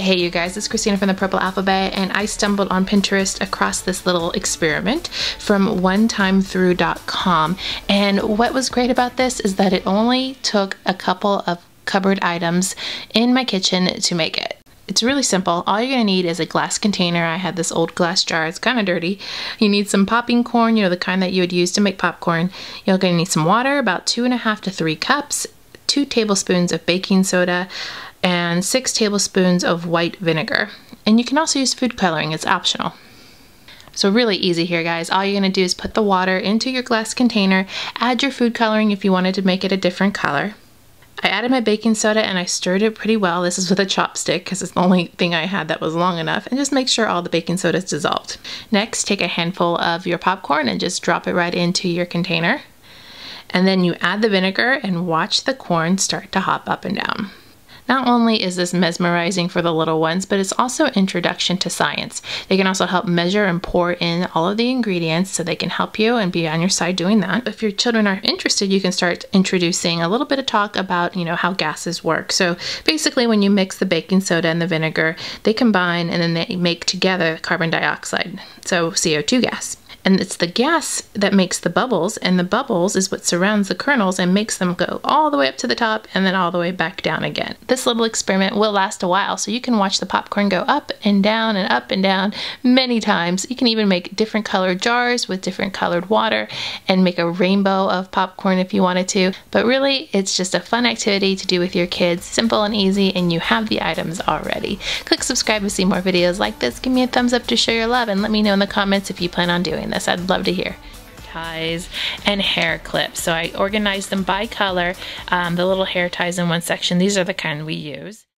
Hey you guys, it's Christina from The Purple Alphabet, and I stumbled on Pinterest across this little experiment from OneTimeThrough.com, and what was great about this is that it only took a couple of cupboard items in my kitchen to make it. It's really simple. All you're going to need is a glass container. I had this old glass jar. It's kind of dirty. You need some popping corn, you know, the kind that you would use to make popcorn. You're going to need some water, about 2.5 to 3 cups, 2 tablespoons of baking soda, and 6 tablespoons of white vinegar. And you can also use food coloring. It's optional. So really easy here, guys. All you're going to do is put the water into your glass container, add your food coloring if you wanted to make it a different color. I added my baking soda and I stirred it pretty well. This is with a chopstick because it's the only thing I had that was long enough, and just make sure all the baking soda is dissolved. Next, take a handful of your popcorn and just drop it right into your container. And then you add the vinegar and watch the corn start to hop up and down. Not only is this mesmerizing for the little ones, but it's also an introduction to science. They can also help measure and pour in all of the ingredients, so they can help you and be on your side doing that. If your children are interested, you can start introducing a little bit of talk about, you know, how gases work. So basically, when you mix the baking soda and the vinegar, they combine and then they make together carbon dioxide, so CO2 gas. And it's the gas that makes the bubbles, and the bubbles is what surrounds the kernels and makes them go all the way up to the top and then all the way back down again. This little experiment will last a while, so you can watch the popcorn go up and down and up and down many times. You can even make different colored jars with different colored water and make a rainbow of popcorn if you wanted to. But really, it's just a fun activity to do with your kids, simple and easy, and you have the items already. Click subscribe to see more videos like this. Give me a thumbs up to show your love, and let me know in the comments if you plan on doing this. I'd love to hear. Ties and hair clips. So I organized them by color. The little hair ties in one section. These are the kind we use.